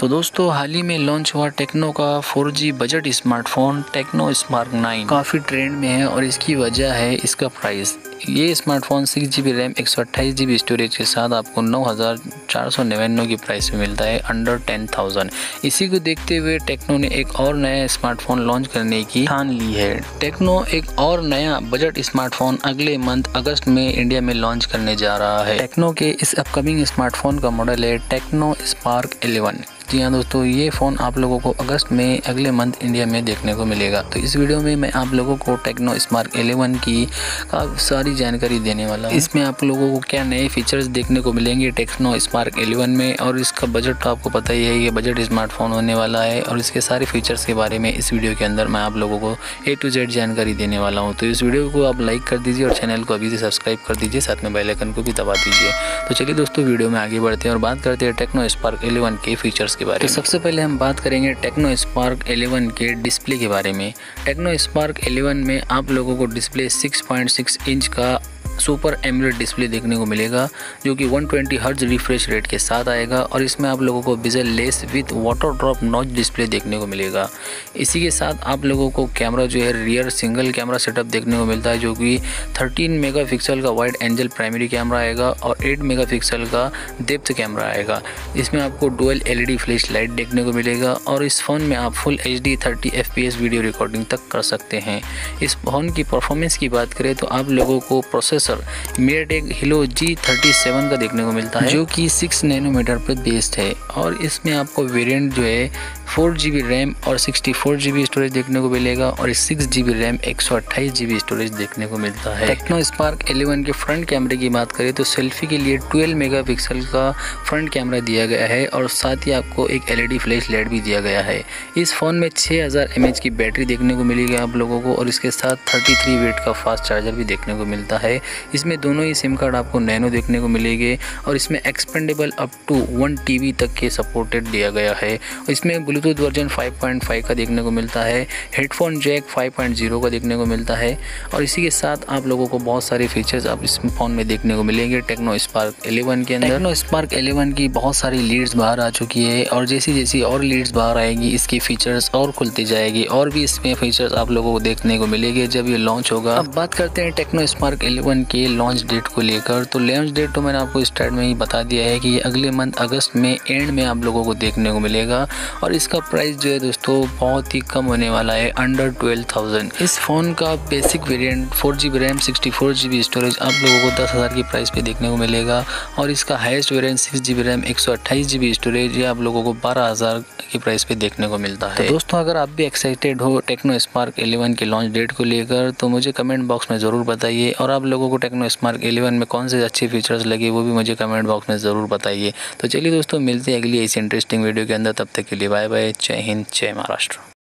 तो दोस्तों हाल ही में लॉन्च हुआ टेक्नो का 4G बजट स्मार्टफोन टेक्नो स्मार्क 9 काफ़ी ट्रेंड में है और इसकी वजह है इसका प्राइस। ये smartphone 6GB RAM 128GB storage के साथ आपको 9,499 की प्राइस में मिलता है अंडर 10,000। इसी को देखते हुए टेक्नो ने एक और नया स्मार्टफोन लॉन्च करने की ठान ली है। टेक्नो एक और नया बजट स्मार्टफोन अगले मंथ अगस्त में इंडिया में लॉन्च करने जा रहा है। टेक्नो के इस अपकमिंग स्मार्टफोन का मॉडल है टेक्नो स्पार्क 11। जी हाँ दोस्तों, ये फ़ोन आप लोगों को अगस्त में अगले मंथ इंडिया में देखने को मिलेगा। तो इस वीडियो में मैं आप लोगों को टेक्नो स्मार्क 11 की काफ़ी सारी जानकारी देने वाला हूँ। इसमें आप लोगों को क्या नए फीचर्स देखने को मिलेंगे टेक्नो स्मार्क 11 में, और इसका बजट तो आपको पता ही है, ये बजट स्मार्टफोन होने वाला है। और इसके सारे फीचर्स के बारे में इस वीडियो के अंदर मैं आप लोगों को A to Z जानकारी देने वाला हूँ। तो इस वीडियो को आप लाइक कर दीजिए और चैनल को अभी से सब्सक्राइब कर दीजिए, साथ में बेल आइकन को भी दबा दीजिए। तो चलिए दोस्तों, वीडियो में आगे बढ़ते हैं और बात करते हैं टेक्नो स्पार्क 11 के फीचर्स के बारे में। तो सबसे पहले हम बात करेंगे टेक्नो स्पार्क 11 के डिस्प्ले के बारे में। टेक्नो स्पार्क 11 में आप लोगों को डिस्प्ले 6.6 इंच का सुपर एमुलेट डिस्प्ले देखने को मिलेगा, जो कि 120 हर्ट्ज रिफ्रेश रेट के साथ आएगा। और इसमें आप लोगों को bezel less with water drop notch display देखने को मिलेगा। इसी के साथ आप लोगों को कैमरा जो है रियर सिंगल कैमरा सेटअप देखने को मिलता है, जो कि 13 मेगापिक्सल का वाइड एंगल प्राइमरी कैमरा आएगा और 8 मेगापिक्सल का डेप्थ कैमरा आएगा। इसमें आपको डुअल LED फ्लैश लाइट देखने को मिलेगा और इस फ़ोन में आप full HD 30 FPS video recording तक कर सकते हैं। इस फ़ोन की परफॉर्मेंस की बात करें तो आप लोगों को प्रोसेस MediaTek Helio G37 का देखने को मिलता है, जो कि 6 नैनोमीटर पर बेस्ड है। और इसमें आपको वेरिएंट जो है 4GB रैम और 64GB स्टोरेज देखने को मिलेगा और 6GB रैम 128GB स्टोरेज देखने को मिलता है। टेक्नो स्पार्क 11 के फ्रंट कैमरे की बात करें तो सेल्फी के लिए 12 मेगापिक्सल का फ्रंट कैमरा दिया गया है और साथ ही आपको एक LED फ्लैश लाइट भी दिया गया है। इस फ़ोन में 6000 mAh की बैटरी देखने को मिलेगी आप लोगों को और इसके साथ 33 वाट का फास्ट चार्जर भी देखने को मिलता है। इसमें दोनों ही सिम कार्ड आपको नैनो देखने को मिलेंगे और इसमें एक्सपेंडेबल अप टू 1 TB तक के सपोर्टेड दिया गया है। इसमें ब्लूटूथ वर्जन 5.5 का देखने को मिलता है, हेडफोन जैक 5.0 का देखने को मिलता है। और इसी के साथ आप लोगों को बहुत सारे फीचर्स आप इस फ़ोन में देखने को मिलेंगे टेक्नो स्पार्क 11 के अंदर। टेक्नो स्पार्क 11 की बहुत सारी लीड्स बाहर आ चुकी है और जैसी जैसी और लीड्स बाहर आएगी इसकी फ़ीचर्स और खुलती जाएगी और भी इसमें फीचर्स आप लोगों को देखने को मिलेंगे जब ये लॉन्च होगा। अब बात करते हैं टेक्नो स्पार्क 11 के लॉन्च डेट को लेकर। तो लॉन्च डेट तो मैंने आपको स्टार्ट में ही बता दिया है कि ये अगले मंथ अगस्त में एंड में आप लोगों को देखने को मिलेगा और इसका प्राइस जो है दोस्तों बहुत ही कम होने वाला है अंडर 12,000। इस फ़ोन का basic variant 4GB RAM 64GB storage आप लोगों को 10,000 की प्राइस पे देखने को मिलेगा और इसका highest variant 6GB RAM 128GB storage ये आप लोगों को 12,000 की प्राइस पे देखने को मिलता है। तो दोस्तों, अगर आप भी एक्साइटेड हो टेक्नो स्पार्क 11 के लॉन्च डेट को लेकर तो मुझे कमेंट बॉक्स में ज़रूर बताइए और आप लोगों को टेक्नो स्मार्क 11 में कौन से अच्छे फीचर्स लगे वो भी मुझे कमेंट बॉक्स में ज़रूर बताइए। तो चलिए दोस्तों, मिलते हैं अगली इस इंटरेस्टिंग वीडियो के अंदर। तब तक के लिए बाय बाय, जय हिंद, जय महाराष्ट्र।